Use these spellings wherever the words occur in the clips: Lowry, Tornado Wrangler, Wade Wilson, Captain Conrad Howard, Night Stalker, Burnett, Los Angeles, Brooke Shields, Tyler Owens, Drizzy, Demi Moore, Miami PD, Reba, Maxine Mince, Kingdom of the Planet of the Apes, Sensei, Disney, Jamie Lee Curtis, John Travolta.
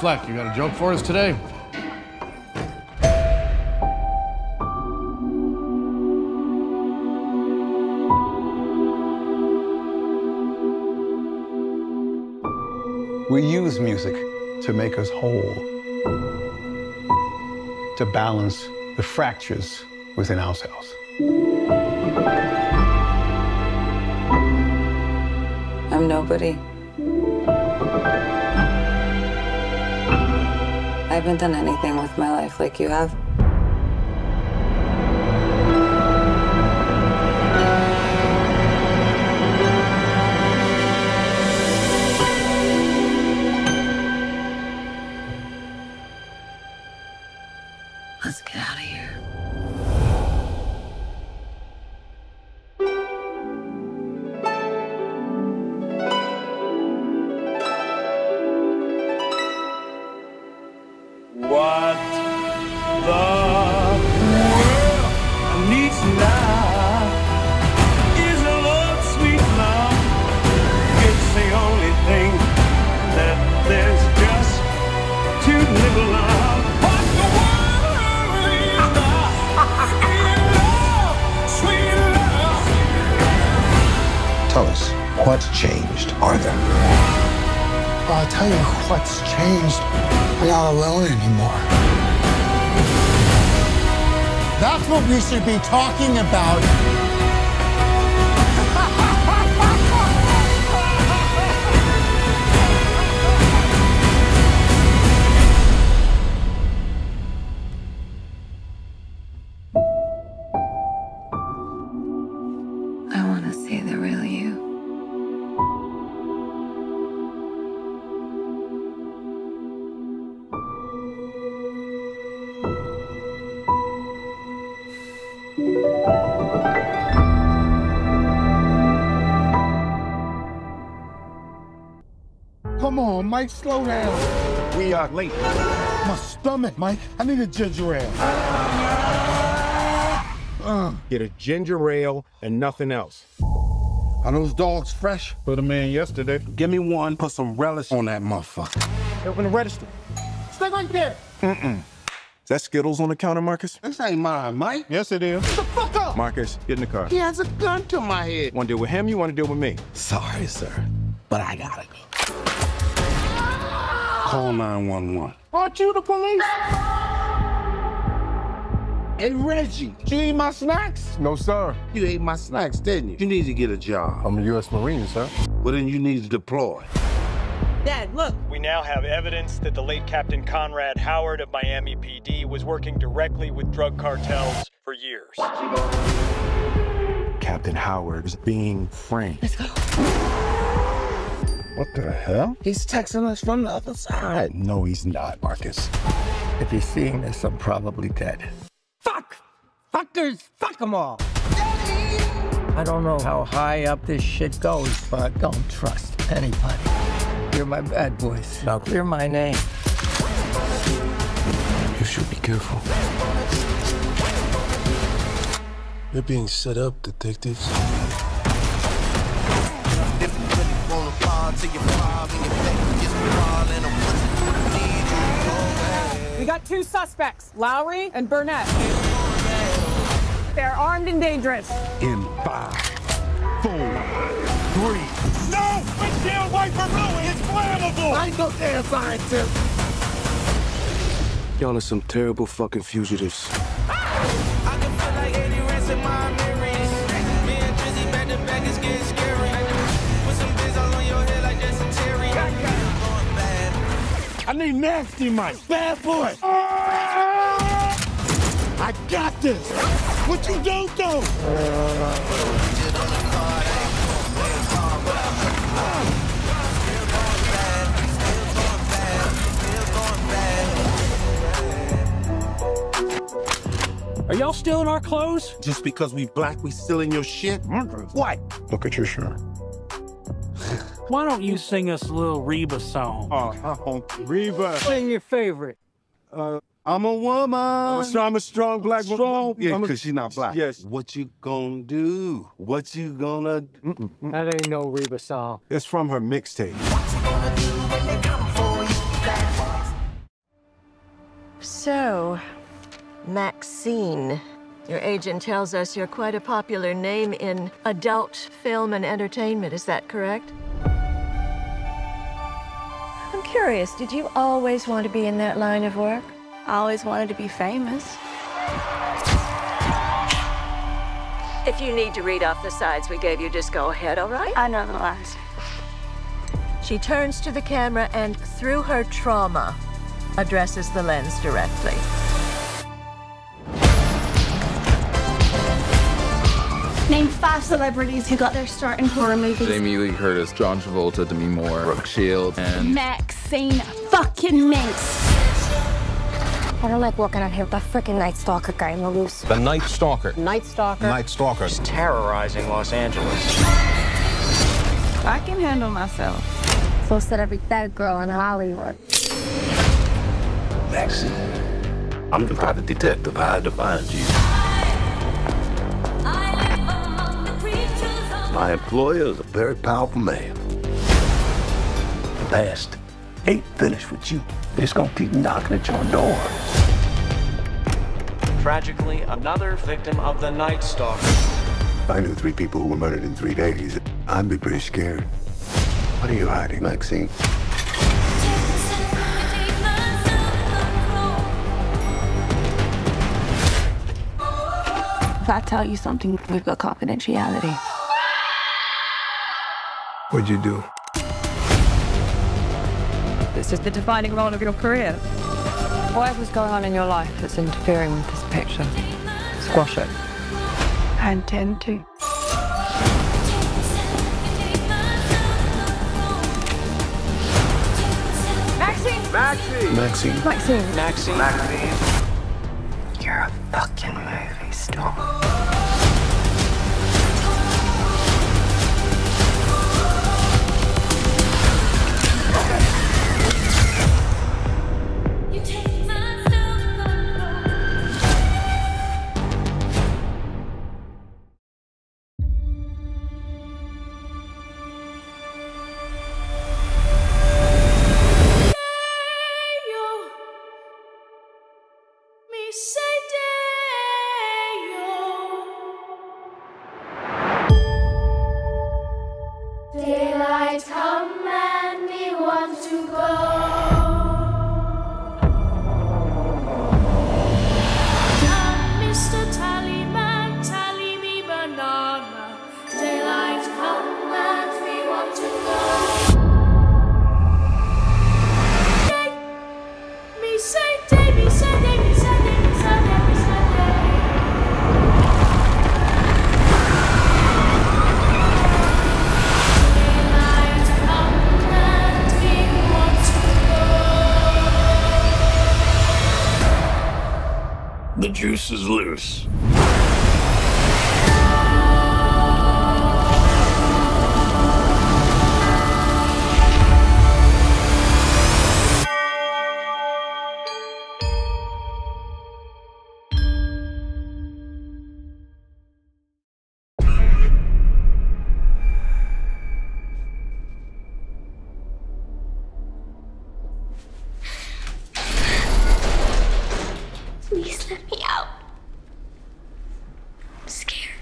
Fleck, you got a joke for us today? We use music to make us whole, to balance the fractures within ourselves. I'm nobody. I haven't done anything with my life like you have. Let's get out of here. What's changed, Arthur? Well, I'll tell you what's changed. We're not alone anymore. That's what we should be talking about. I want to see the real you. Come on, Mike, slow down. We are late. My stomach, Mike. I need a ginger ale. Get a ginger ale and nothing else. Are those dogs fresh? Put them in yesterday. Give me one. Put some relish on that motherfucker. Open the register. Stay right there. Mm-mm. Is that Skittles on the counter, Marcus? This ain't mine, Mike. Yes, it is. Get the fuck up! Marcus, get in the car. He has a gun to my head. Want to deal with him, you want to deal with me? Sorry, sir, but I gotta go. Call 911. Aren't you the police? Hey, Reggie, did you eat my snacks? No, sir. You ate my snacks, didn't you? You need to get a job. I'm a U.S. Marine, sir. Well, then you need to deploy. Dad, look. We now have evidence that the late Captain Conrad Howard of Miami PD was working directly with drug cartels for years. Captain Howard is being framed. Let's go. What the hell? He's texting us from the other side. No, he's not, Marcus. If he's seeing this, I'm probably dead. Fuck! Fuckers! Fuck them all! I don't know how high up this shit goes, but don't trust anybody. You're my bad boys. Now clear my name. You should be careful. They're being set up, detectives. We got two suspects, Lowry and Burnett. They're armed and dangerous. In 5, 4, 3. No! Windshield wiper ruin! It's flammable! I ain't no damn scientist! Y'all are some terrible fucking fugitives. Ah! I can feel like 80 rents in my memories. Me and Drizzy back to back is getting scary. Put some things all on your head like that's a Terry. Going bad. I need nasty Mike. Bad boy! I got this! What you don't do? Are y'all still in our clothes? Just because we black, we still in your shit? What? Look at your shirt. Why don't you sing us a little Reba song? Oh, Reba. Sing your favorite. I'm a woman. I'm a strong black woman. Yeah, because she's not black. Yes. What you gonna do? What you gonna... That ain't no Reba song. It's from her mixtape. What you gonna do when they come for you? So, Maxine, your agent tells us you're quite a popular name in adult film and entertainment. Is that correct? I'm curious, did you always want to be in that line of work? I always wanted to be famous. If you need to read off the sides we gave you, just go ahead, all right? I know the lines. She turns to the camera and, through her trauma, addresses the lens directly. Name 5 celebrities who got their start in horror movies. Jamie Lee Curtis, John Travolta, Demi Moore, Brooke Shields, and... Maxine fucking Mince. I don't like walking out here with that freaking Night Stalker guy in the loose. The Night Stalker. Night Stalker. Night Stalker. He's terrorizing Los Angeles. I can handle myself. So said every bad girl in Hollywood. Maxine, I'm the private detective hired to find you. My employer is a very powerful man. The past ain't finished with you. It's gonna keep knocking at your door. Tragically, another victim of the Night Stalker. I knew 3 people who were murdered in 3 days. I'd be pretty scared. What are you hiding, Maxine? If I tell you something, we've got confidentiality. What'd you do? It's just the defining role of your career. Whatever's going on in your life that's interfering with this picture, squash it. I intend to. Maxine! Maxine! Maxine. Maxine. Maxine. Maxine. You're a fucking movie star. The juice is loose.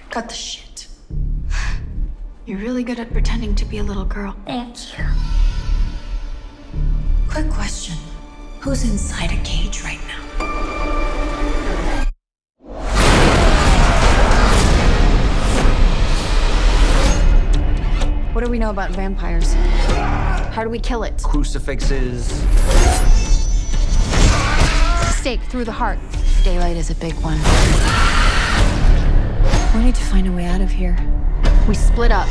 Cut the shit. You're really good at pretending to be a little girl. Thank you. Quick question. Who's inside a cage right now? What do we know about vampires? How do we kill it? Crucifixes. Stake through the heart. Daylight is a big one. We need to find a way out of here. We split up.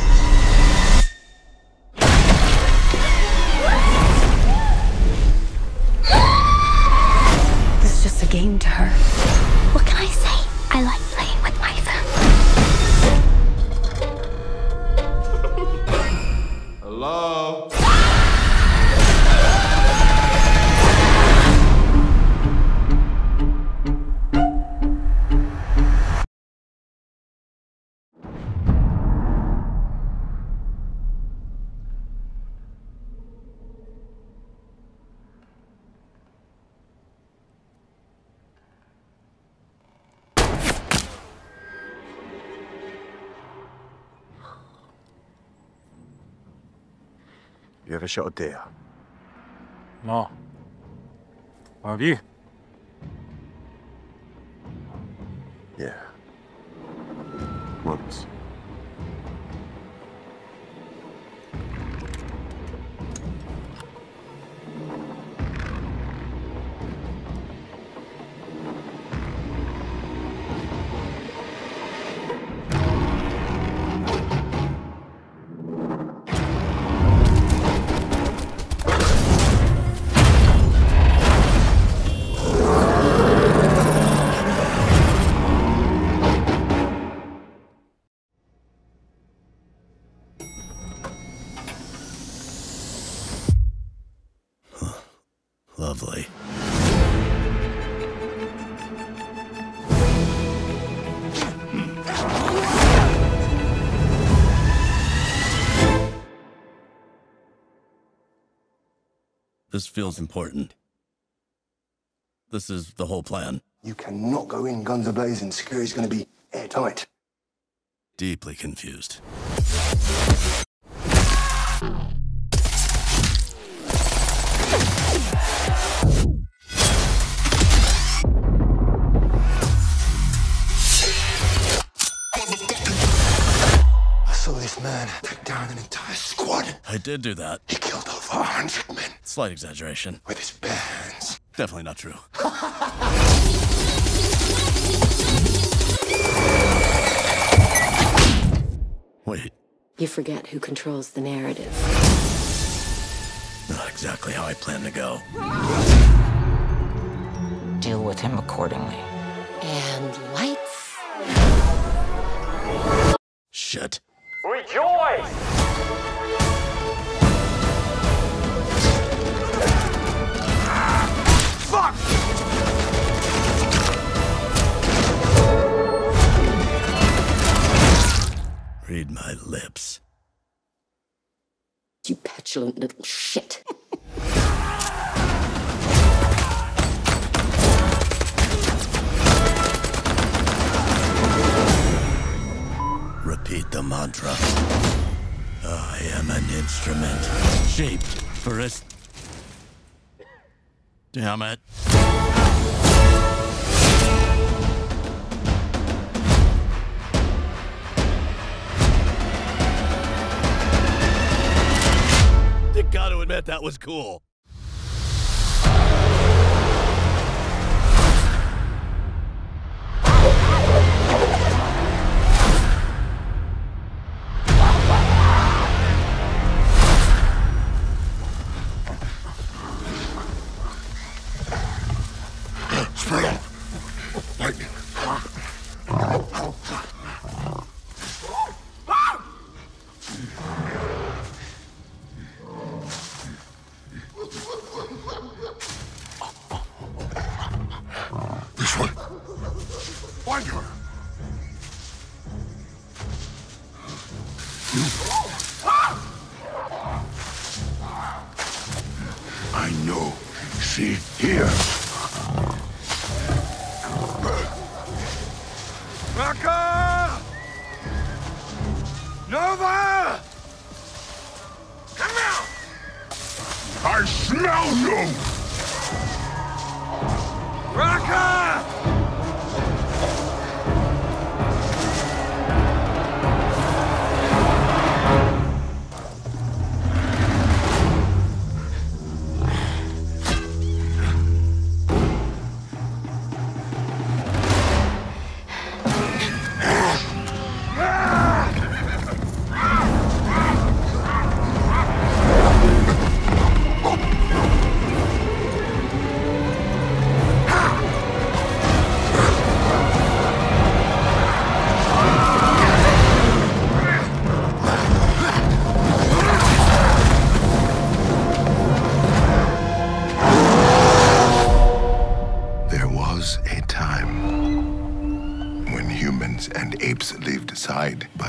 This is just a game to her. What can I say? I like playing with my phone. Hello? You ever shot a deer? No. What have you? Yeah. Once. Lovely. This feels important. This is the whole plan. You cannot go in guns a-blazing. Security's gonna be airtight. Deeply confused. I did do that. He killed over 100 men. Slight exaggeration. With his bare hands. Definitely not true. Wait. You forget who controls the narrative. Not exactly how I planned to go. Deal with him accordingly. And lights. Shit. Rejoice! Read my lips. You petulant little shit. Repeat the mantra. I am an instrument shaped for us. Damn it. You gotta admit that was cool.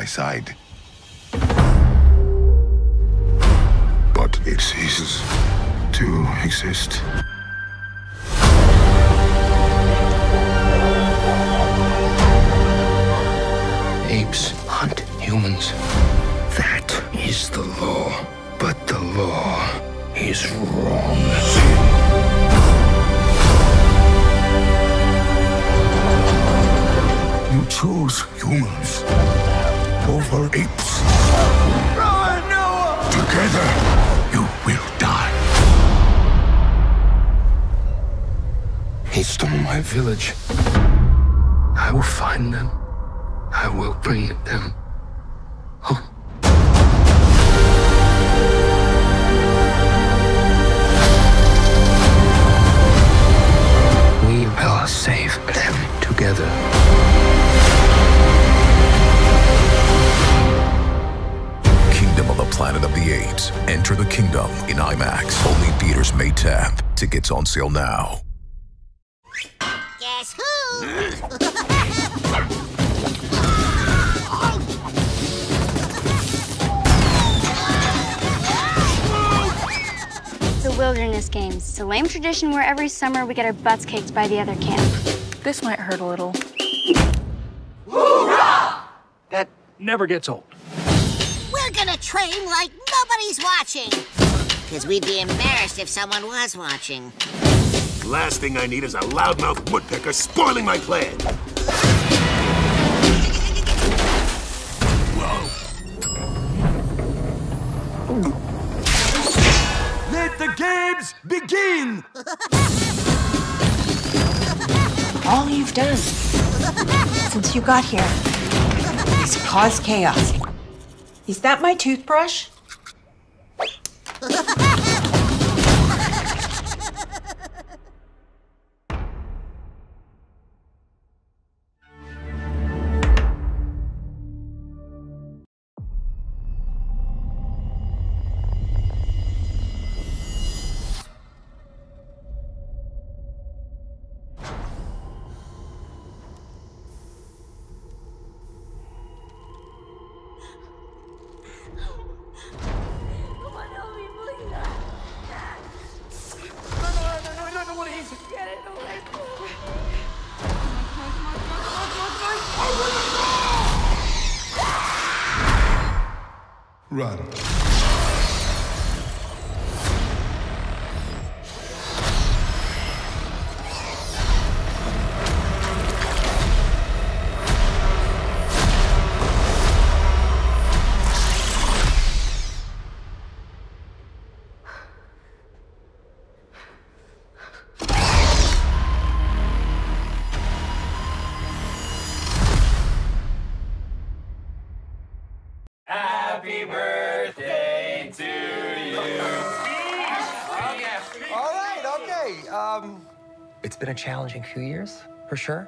Side. But it ceases to exist. Apes hunt humans. That is the law. But the law is wrong. You chose humans over apes. Brother Noah! Together, you will die. He stole my village. I will find them. I will bring them. Oh. We will save them together. Kingdom of the Planet of the Apes. Enter the Kingdom in IMAX. Only theaters May 10th. Tickets on sale now. Guess who? Wilderness games. It's a lame tradition where every summer we get our butts kicked by the other camp. This might hurt a little. Hoorah! That never gets old. We're gonna train like nobody's watching. Because we'd be embarrassed if someone was watching. Last thing I need is a loudmouth woodpecker spoiling my plan. Whoa. Let the games begin! All you've done since you got here is cause chaos. Is that my toothbrush? Run. It's been a challenging few years, for sure,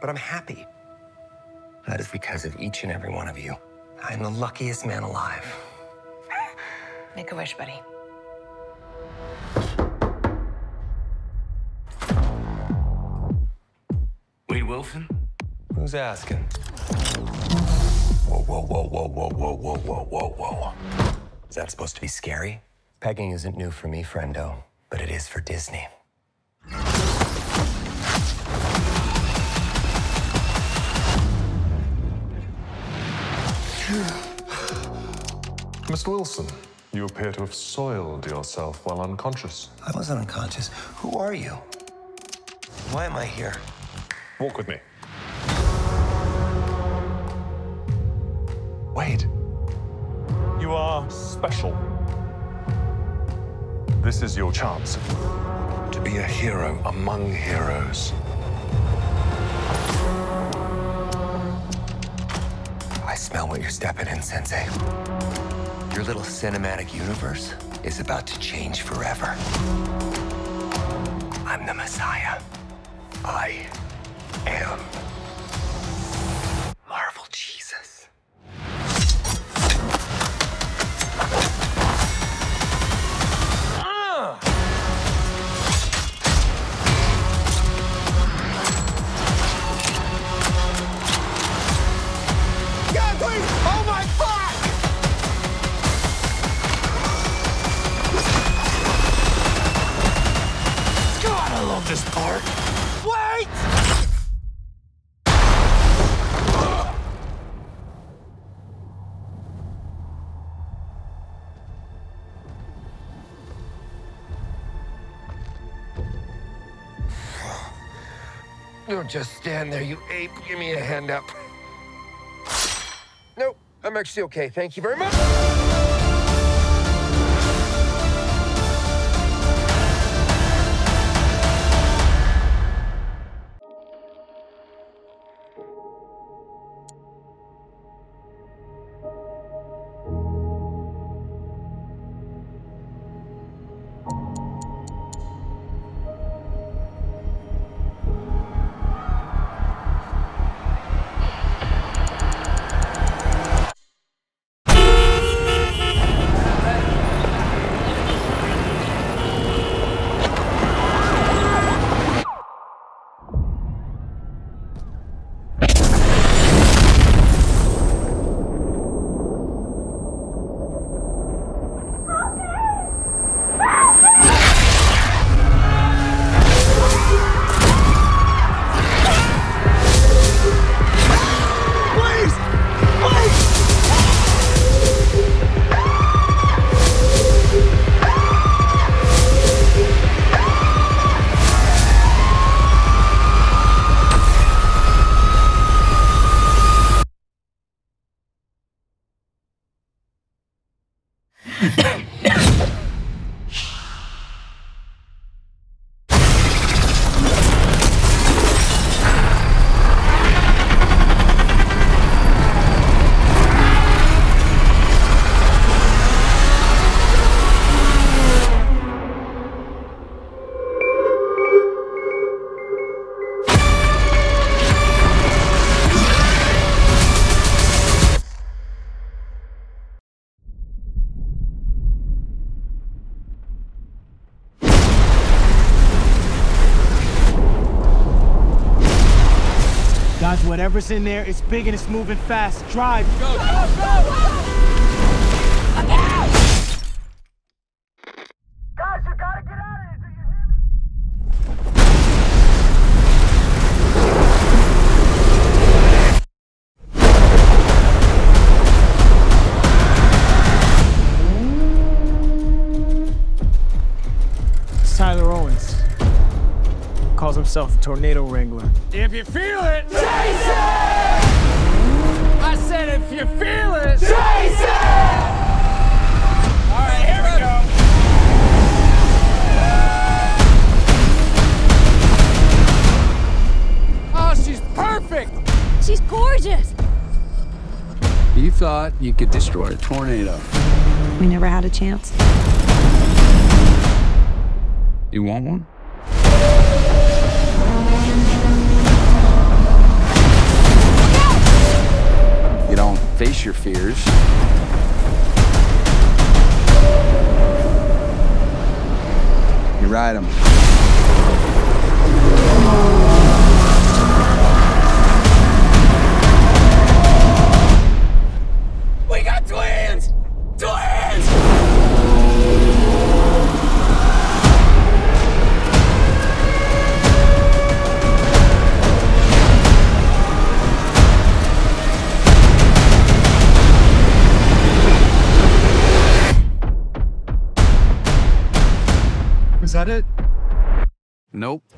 but I'm happy. That is because of each and every one of you. I'm the luckiest man alive. Make a wish, buddy. Wade Wilson? Who's asking? Whoa, whoa, whoa, whoa, whoa, whoa, whoa, whoa, whoa, whoa. Is that supposed to be scary? Pegging isn't new for me, friendo, but it is for Disney. Miss Wilson, you appear to have soiled yourself while unconscious. I wasn't unconscious. Who are you? Why am I here? Walk with me. Wade. You are special. This is your chance. To be a hero among heroes. I smell what you're stepping in, Sensei. Your little cinematic universe is about to change forever. I'm the Messiah. I am Marvel Jesus. God, please! Oh my fuck! This part. Wait! Don't just stand there, you ape. Give me a hand up. Nope, I'm actually okay. Thank you very much. Whatever's in there, it's big and it's moving fast. Drive! Go! Go! Go! Guys, you gotta get out of here! Do you hear me? It's Tyler Owens. Calls himself Tornado Wrangler. If you feel it, chase it! I said, if you feel it, chase it! All right, here we go. Oh, she's perfect! She's gorgeous! You thought you could destroy a tornado. We never had a chance. You want one? Face your fears. You ride them. We got twins! Twins! Is that it? Nope.